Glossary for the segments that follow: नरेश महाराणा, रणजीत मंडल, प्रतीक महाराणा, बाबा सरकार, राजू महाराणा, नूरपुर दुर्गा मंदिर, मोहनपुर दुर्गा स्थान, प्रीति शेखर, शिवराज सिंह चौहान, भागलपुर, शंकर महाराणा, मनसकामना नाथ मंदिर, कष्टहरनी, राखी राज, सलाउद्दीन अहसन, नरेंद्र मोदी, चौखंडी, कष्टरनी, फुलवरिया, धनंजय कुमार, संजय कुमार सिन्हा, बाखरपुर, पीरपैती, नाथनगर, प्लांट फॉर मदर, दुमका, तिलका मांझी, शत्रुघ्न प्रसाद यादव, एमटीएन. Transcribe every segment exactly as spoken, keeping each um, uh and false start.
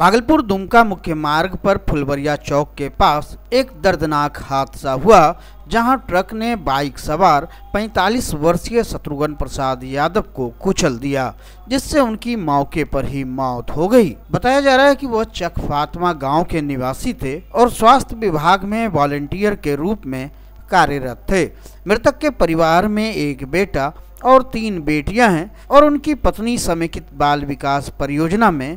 भागलपुर दुमका मुख्य मार्ग पर फुलवरिया चौक के पास एक दर्दनाक हादसा हुआ, जहां ट्रक ने बाइक सवार पैंतालीस वर्षीय शत्रुघ्न प्रसाद यादव को कुचल दिया, जिससे उनकी मौके पर ही मौत हो गई। बताया जा रहा है कि वह चक फातमा गांव के निवासी थे और स्वास्थ्य विभाग में वॉलंटियर के रूप में कार्यरत थे। मृतक के परिवार में एक बेटा और तीन बेटियां हैं और उनकी पत्नी समेकित बाल विकास परियोजना में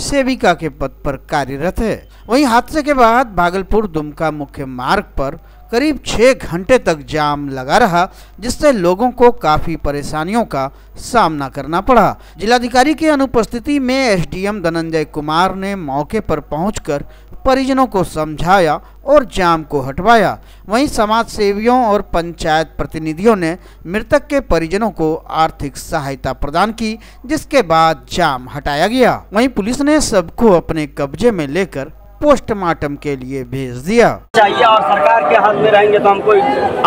सेविका के पद पर कार्यरत है। वहीं हादसे के बाद भागलपुर दुमका मुख्य मार्ग पर करीब छः घंटे तक जाम लगा रहा, जिससे लोगों को काफ़ी परेशानियों का सामना करना पड़ा। जिलाधिकारी की अनुपस्थिति में एसडीएम धनंजय कुमार ने मौके पर पहुंचकर परिजनों को समझाया और जाम को हटवाया। वहीं समाज सेवियों और पंचायत प्रतिनिधियों ने मृतक के परिजनों को आर्थिक सहायता प्रदान की, जिसके बाद जाम हटाया गया। वहीं पुलिस ने सबको अपने कब्जे में लेकर पोस्टमार्टम के लिए भेज दिया चाहिए और सरकार के हाथ में रहेंगे तो हमको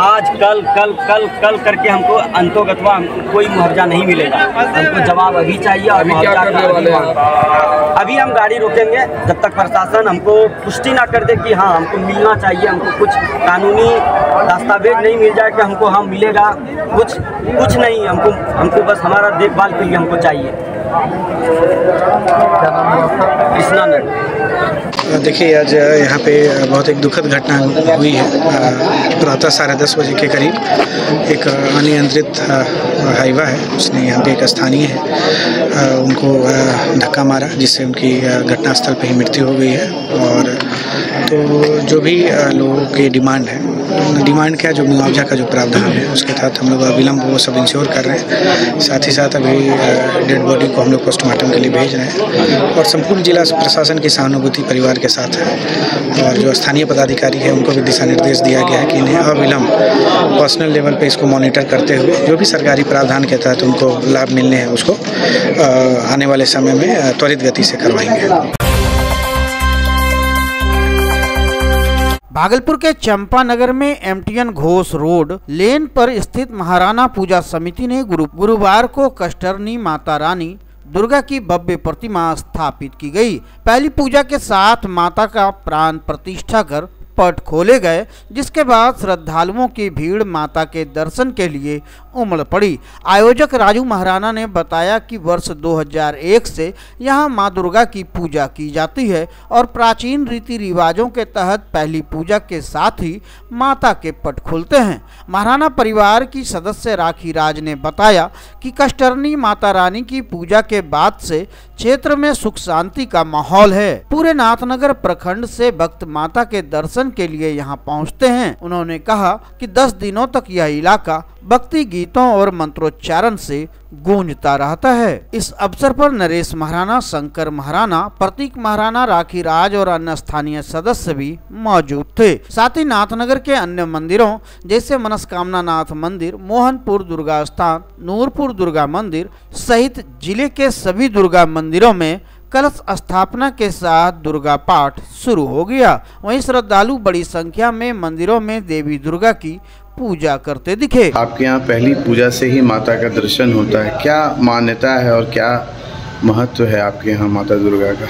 आज कल कल कल कल करके हमको अंतोगत्वा कोई मुआवजा नहीं मिलेगा। हमको जवाब अभी चाहिए और मुआवजा अभी हम गाड़ी रोकेंगे जब तक प्रशासन हमको पुष्टि ना कर दे कि हाँ हमको मिलना चाहिए, हमको कुछ कानूनी दस्तावेज नहीं मिल जाए कि हमको हम मिलेगा, कुछ कुछ नहीं, हमको हमको बस हमारा देखभाल के लिए हमको चाहिए। देखिए आज यहाँ पे बहुत एक दुखद घटना हुई है। प्रातः साढ़े दस बजे के करीब एक अनियंत्रित हाईवा है, उसने यहाँ पे एक स्थानीय है उनको धक्का मारा, जिससे उनकी घटनास्थल पे ही मृत्यु हो गई है। और तो जो भी लोगों की डिमांड है, डिमांड क्या जो मुआवजा का जो प्रावधान है उसके तहत हम लोग अविलंब वो सब इंश्योर कर रहे हैं। साथ ही साथ अभी डेड बॉडी को हम लोग पोस्टमार्टम के लिए भेज रहे हैं और संपूर्ण जिला प्रशासन की सहानुभूति परिवार के साथ है और जो स्थानीय पदाधिकारी है उनको भी दिशा निर्देश दिया गया है कि इन्हें अविलंब पर्सनल लेवल पे इसको मॉनिटर करते हुए जो भी सरकारी प्रावधान के तहत उनको लाभ मिलने हैं उसको आने वाले समय में त्वरित गति से करवाएंगे। भागलपुर के चंपा नगर में एमटीएन घोष रोड लेन पर स्थित महाराणा पूजा समिति ने गुरु गुरुवार को कष्टरनी माता रानी दुर्गा की भव्य प्रतिमा स्थापित की गई। पहली पूजा के साथ माता का प्राण प्रतिष्ठा कर पट खोले गए, जिसके बाद श्रद्धालुओं की भीड़ माता के दर्शन के लिए उमड़ पड़ी। आयोजक राजू महाराणा ने बताया कि वर्ष दो हज़ार एक से यहां मां दुर्गा की पूजा की जाती है और प्राचीन रीति रिवाजों के तहत पहली पूजा के साथ ही माता के पट खुलते हैं। महाराणा परिवार की सदस्य राखी राज ने बताया कि कष्टरनी माता रानी की पूजा के बाद से क्षेत्र में सुख शांति का माहौल है। पूरे नाथनगर प्रखंड से भक्त माता के दर्शन के लिए यहाँ पहुँचते हैं। उन्होंने कहा कि दस दिनों तक यह इलाका भक्ति गीतों और मंत्रोच्चारण से गूंजता रहता है। इस अवसर पर नरेश महाराणा, शंकर महाराणा, प्रतीक महाराणा, राखी राज और अन्य स्थानीय सदस्य भी मौजूद थे। साथ ही नाथनगर के अन्य मंदिरों जैसे मनसकामना नाथ मंदिर, मोहनपुर दुर्गा स्थान, नूरपुर दुर्गा मंदिर सहित जिले के सभी दुर्गा मंदिरों में कलश स्थापना के साथ दुर्गा पाठ शुरू हो गया। वहीं श्रद्धालु बड़ी संख्या में मंदिरों में देवी दुर्गा की पूजा करते दिखे। आपके यहाँ पहली पूजा से ही माता का दर्शन होता है, क्या मान्यता है और क्या महत्व है आपके यहाँ माता दुर्गा का?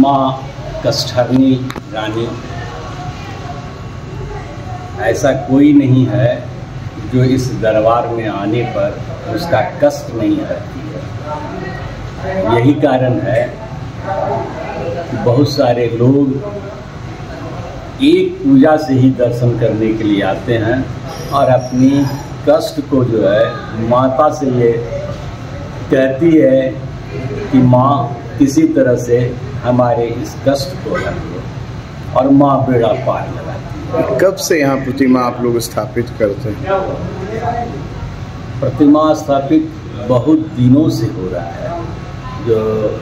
माँ कष्टहरनी रानी ऐसा कोई नहीं है जो इस दरबार में आने पर उसका कष्ट नहीं रहती है। यही कारण है बहुत सारे लोग एक पूजा से ही दर्शन करने के लिए आते हैं और अपनी कष्ट को जो है माता से ये कहती है कि माँ किसी तरह से हमारे इस कष्ट को हर दो और माँ बेड़ा पार लगाती है। कब से यहाँ प्रतिमा आप लोग स्थापित करते हैं? प्रतिमा स्थापित बहुत दिनों से हो रहा है, जो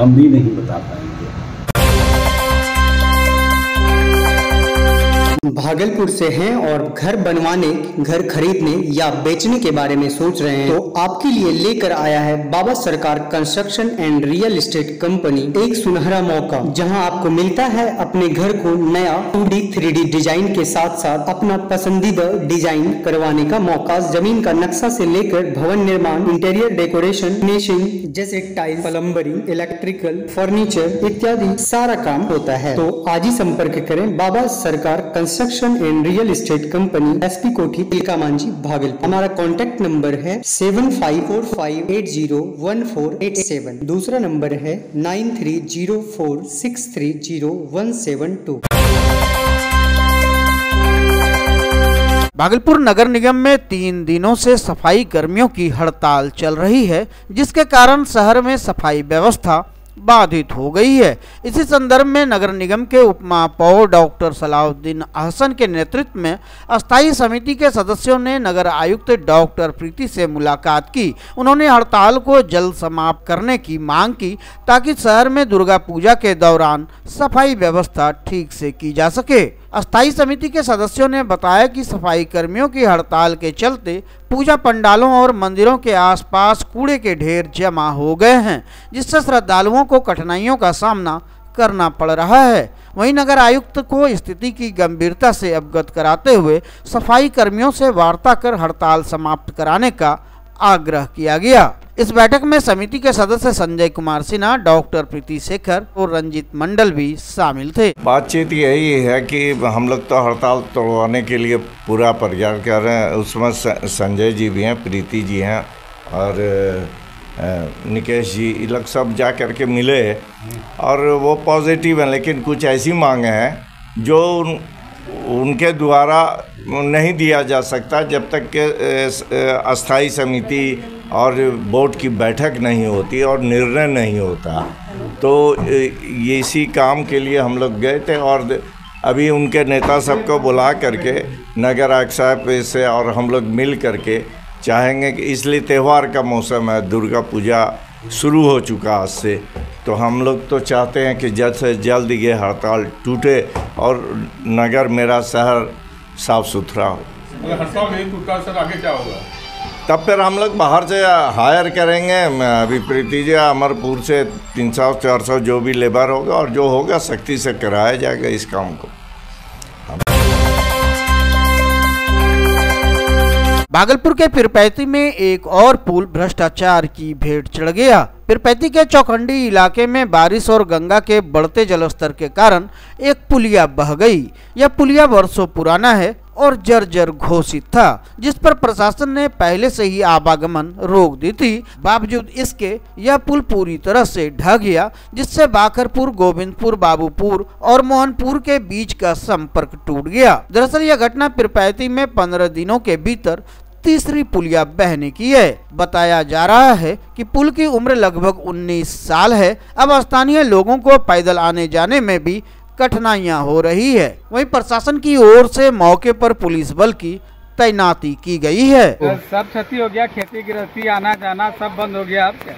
हम भी नहीं बता पाएंगे। भागलपुर से हैं और घर बनवाने, घर खरीदने या बेचने के बारे में सोच रहे हैं तो आपके लिए लेकर आया है बाबा सरकार construction and real estate company एक सुनहरा मौका, जहां आपको मिलता है अपने घर को नया two D three D design के साथ साथ अपना पसंदीदा डिजाइन करवाने का मौका। जमीन का नक्शा से लेकर भवन निर्माण, इंटीरियर डेकोरेशन, फिनिशिंग जैसे टाइल, प्लम्बरिंग, इलेक्ट्रिकल, फर्नीचर इत्यादि सारा काम होता है। तो आज ही संपर्क करें बाबा सरकार construction and real estate company, SP Kothi, तिलका मांझी, भागलपुर। हमारा कॉन्टेक्ट नंबर है seven five four five eight zero one four eight seven. दूसरा नंबर है nine three zero four six three zero one seven two. भागलपुर नगर निगम में तीन दिनों से सफाई कर्मियों की हड़ताल चल रही है, जिसके कारण शहर में सफाई व्यवस्था बाधित हो गई है। इसी संदर्भ में नगर निगम के उपमहापौर डॉक्टर सलाउद्दीन अहसन के नेतृत्व में अस्थायी समिति के सदस्यों ने नगर आयुक्त डॉक्टर प्रीति से मुलाकात की। उन्होंने हड़ताल को जल्द समाप्त करने की मांग की ताकि शहर में दुर्गा पूजा के दौरान सफाई व्यवस्था ठीक से की जा सके। अस्थायी समिति के सदस्यों ने बताया कि सफाई कर्मियों की हड़ताल के चलते पूजा पंडालों और मंदिरों के आसपास कूड़े के ढेर जमा हो गए हैं, जिससे श्रद्धालुओं को कठिनाइयों का सामना करना पड़ रहा है। वहीं नगर आयुक्त को स्थिति की गंभीरता से अवगत कराते हुए सफाई कर्मियों से वार्ता कर हड़ताल समाप्त कराने का आग्रह किया गया। इस बैठक में समिति के सदस्य संजय कुमार सिन्हा, डॉक्टर प्रीति शेखर और रणजीत मंडल भी शामिल थे। बातचीत यही है कि हम लोग तो हड़ताल तोड़वाने के लिए पूरा प्रयास कर रहे हैं। उसमें संजय जी भी हैं, प्रीति जी हैं और निकेश जी, ये लोग सब जा कर के मिले और वो पॉजिटिव हैं, लेकिन कुछ ऐसी मांगे हैं जो उन, उनके द्वारा नहीं दिया जा सकता जब तक के अस्थायी समिति और बोर्ड की बैठक नहीं होती और निर्णय नहीं होता। तो ये इसी काम के लिए हम लोग गए थे और अभी उनके नेता सबको बुला करके नगर आयुक्त साहब से और हम लोग मिल करके चाहेंगे कि इसलिए त्यौहार का मौसम है, दुर्गा पूजा शुरू हो चुका आज से, तो हम लोग तो चाहते हैं कि जल्द से जल्द ये हड़ताल टूटे और नगर, मेरा शहर साफ सुथरा हो। हड़ताल नहीं टूटा सर, आगे क्या होगा? तब फिर हम लोग बाहर से हायर करेंगे। अभी प्रीति जी, अमरपुर से तीन सौ चार सौ जो भी लेबर होगा और जो होगा सख्ती से कराया जाएगा इस काम को। भागलपुर के पीरपैती में एक और पुल भ्रष्टाचार की भेंट चढ़ गया। पीरपैती के चौखंडी इलाके में बारिश और गंगा के बढ़ते जलस्तर के कारण एक पुलिया बह गई। यह पुलिया वर्षों पुराना है और जर्जर घोषित था, जिस पर प्रशासन ने पहले से ही आवागमन रोक दी थी। बावजूद इसके यह पुल पूरी तरह से ढह गया, जिससे बाखरपुर, गोविंदपुर, बाबूपुर और मोहनपुर के बीच का संपर्क टूट गया। दरअसल यह घटना पीरपैती में पंद्रह दिनों के भीतर तीसरी पुलिया बहने की है। बताया जा रहा है कि पुल की उम्र लगभग उन्नीस साल है। अब स्थानीय लोगों को पैदल आने जाने में भी कठिनाइयां हो रही है। वहीं प्रशासन की ओर से मौके पर पुलिस बल की तैनाती की गई है। सब क्षति हो गया, खेती गृहस्थी, आना जाना सब बंद हो गया। अब क्या,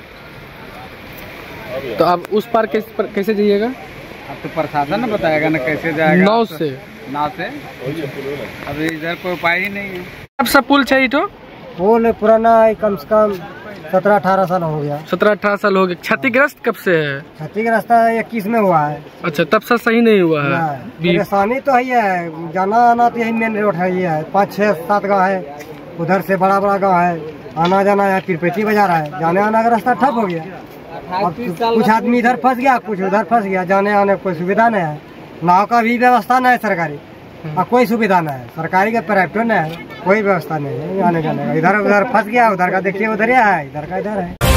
तो अब उस पार कैसे जाइएगा? अब तो प्रशासन न बताएगा न कैसे जाएगा, नाव से नाव से अब इधर कोई उपाय ही नहीं है। अब सब पुल चाहिए तो पुल पुराना है, कम से कम सत्रह अठारह साल हो गया। सत्रह अठारह साल हो गया। क्षतिग्रस्त कब से है? क्षतिग्रस्त इक्कीस में हुआ है। अच्छा, तब से सही नहीं हुआ है। परेशानी तो ही है, जाना आना तो यही मेन रोड है, ये है पाँच छः सात गाँव है, उधर से बड़ा बड़ा गाँव है, आना जाना है। पीरपैती बाजार है, जाने आना का रास्ता ठप हो गया। कुछ आदमी इधर फंस गया, कुछ उधर फंस गया, जाने आने कोई सुविधा नहीं है। नाव का भी व्यवस्था नहीं है सरकारी, और कोई सुविधा नहीं है सरकारी का, प्राइवेट नहीं है, कोई व्यवस्था नहीं है आने जाने का। इधर उधर फंस गया, उधर का देखिए उधर है, इधर का इधर है।